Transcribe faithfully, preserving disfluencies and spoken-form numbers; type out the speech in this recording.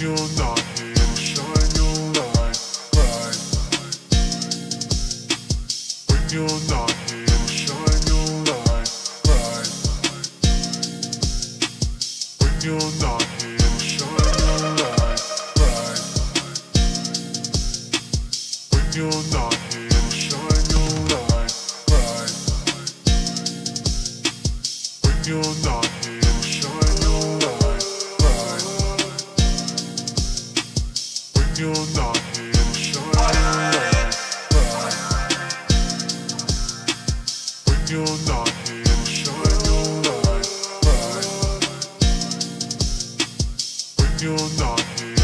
you're not here to shine your light bright. When you're not here to shine your light bright. When you're not here to shine your light bright. When you're not here to shine your light bright. When you're not here to shine your light bright. When you're not here to shine your light bright. When you're not here to shine your light bright. When you're not here.